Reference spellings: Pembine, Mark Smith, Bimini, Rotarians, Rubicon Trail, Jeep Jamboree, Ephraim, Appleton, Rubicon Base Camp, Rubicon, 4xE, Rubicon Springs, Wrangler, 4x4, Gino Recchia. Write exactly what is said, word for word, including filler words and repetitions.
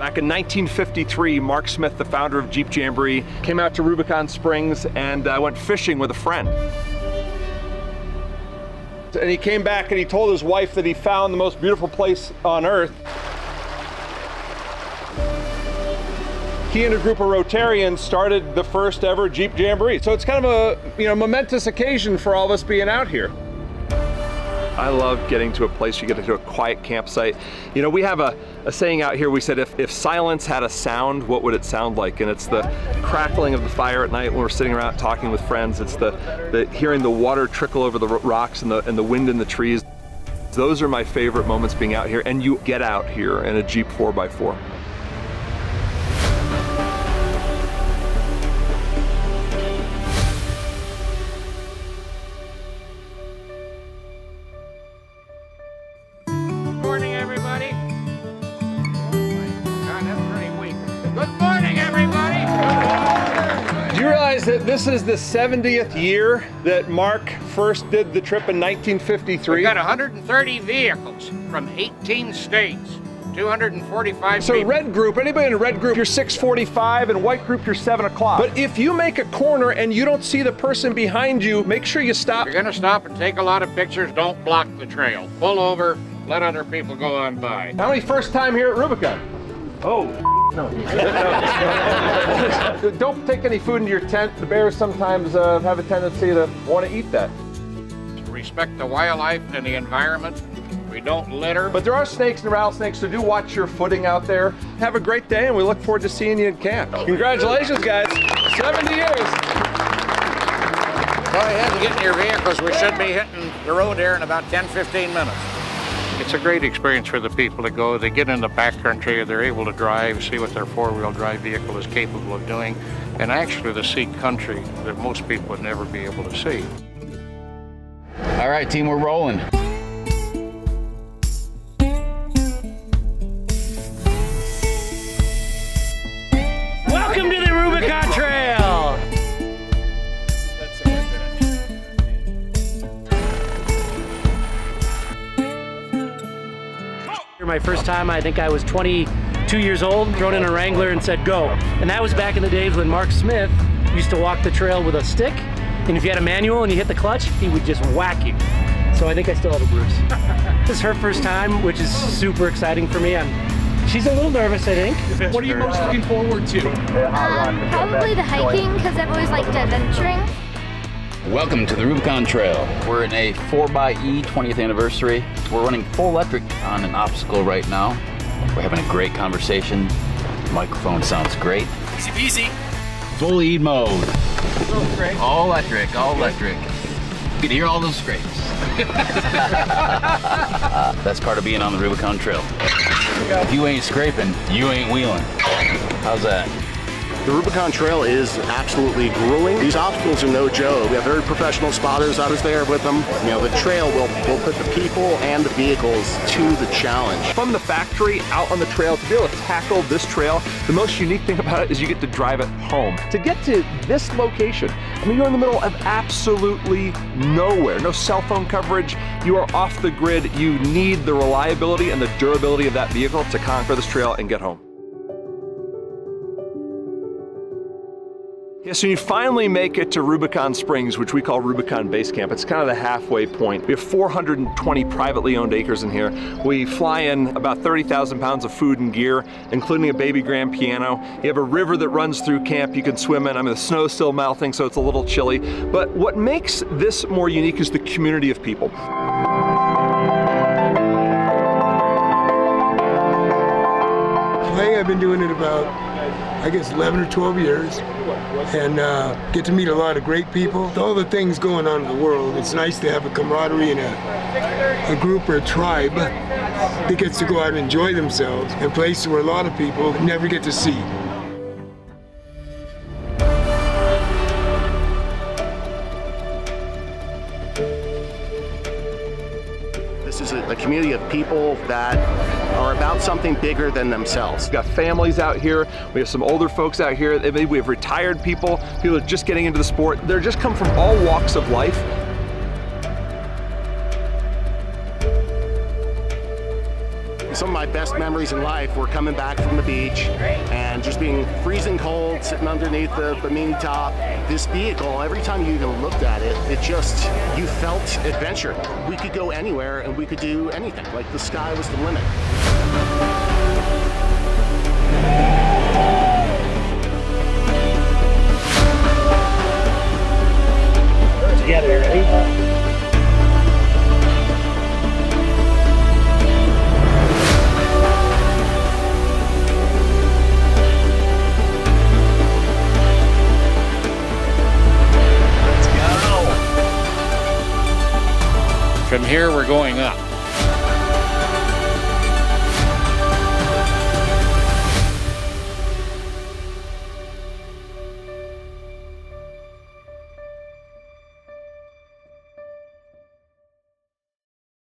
Back in nineteen fifty-three, Mark Smith, the founder of Jeep Jamboree, came out to Rubicon Springs and uh, went fishing with a friend. And he came back and he told his wife that he found the most beautiful place on earth. He and a group of Rotarians started the first ever Jeep Jamboree. So it's kind of a, you know, momentous occasion for all of us being out here. I love getting to a place you get to a quiet campsite. You know, we have a, a saying out here, we said, if, if silence had a sound, what would it sound like? And it's the crackling of the fire at night when we're sitting around talking with friends. It's the, the hearing the water trickle over the rocks and the, and the wind in the trees. Those are my favorite moments being out here, and you get out here in a Jeep four by four. This is the seventieth year that Mark first did the trip in nineteen fifty-three. We got one hundred thirty vehicles from eighteen states, two hundred forty-five So people. Red group, anybody in a red group, you're six forty-five, and white group, you're seven o'clock. But if you make a corner and you don't see the person behind you, make sure you stop. You're gonna stop and take a lot of pictures. Don't block the trail. Pull over, let other people go on by. How many first time here at Rubicon? Oh. No. No. Don't take any food into your tent. The bears sometimes uh, have a tendency to want to eat that. Respect the wildlife and the environment. We don't litter. But there are snakes and rattlesnakes, so do watch your footing out there. Have a great day, and we look forward to seeing you in camp. Congratulations, guys. seventy years. Go ahead and get in your vehicles. We should be hitting the road here in about ten, fifteen minutes. It's a great experience for the people to go. They get in the backcountry, they're able to drive, see what their four-wheel drive vehicle is capable of doing, and actually to see country that most people would never be able to see. All right, team, we're rolling. Welcome to the Rubicon Trail! My first time, I think I was twenty-two years old, thrown in a Wrangler and said go. And that was back in the days when Mark Smith used to walk the trail with a stick, and if you had a manual and you hit the clutch, he would just whack you. So I think I still have a bruise. This is her first time, which is super exciting for me. I'm, she's a little nervous, I think. What are you most looking forward to? Um, probably the hiking, because I've always liked adventuring. Welcome to the Rubicon Trail. We're in a four by E twentieth anniversary. We're running full electric on an obstacle right now. We're having a great conversation. The microphone sounds great. Easy peasy. Full E mode. Oh, all electric, all electric. You can hear all those scrapes. That's part of being on the Rubicon Trail. If you ain't scraping, you ain't wheeling. How's that? The Rubicon Trail is absolutely grueling. These obstacles are no joke. We have very professional spotters. I was there with them. You know, the trail will, will put the people and the vehicles to the challenge. From the factory out on the trail to be able to tackle this trail, the most unique thing about it is you get to drive it home. To get to this location, I mean, you're in the middle of absolutely nowhere. No cell phone coverage. You are off the grid. You need the reliability and the durability of that vehicle to conquer this trail and get home. Yeah, so you finally make it to Rubicon Springs, which we call Rubicon Base Camp. It's kind of the halfway point. We have four hundred twenty privately owned acres in here. We fly in about thirty thousand pounds of food and gear, including a baby grand piano. You have a river that runs through camp you can swim in. I mean, the snow's still melting, so it's a little chilly. But what makes this more unique is the community of people. Today I've been doing it about I guess eleven or twelve years, and uh, get to meet a lot of great people. With all the things going on in the world, it's nice to have a camaraderie and a, a group or a tribe that gets to go out and enjoy themselves in places where a lot of people never get to see. This is a, a community of people that are about something bigger than themselves. We've got families out here, we have some older folks out here, maybe we have retired people, people are just getting into the sport. They're just come from all walks of life. some of my best memories in life were coming back from the beach and just being freezing cold, sitting underneath the Bimini top. This vehicle, every time you even looked at it, it just, you felt adventure. We could go anywhere and we could do anything. Like the sky was the limit. Together, ready? Let's go! From here, we're going up.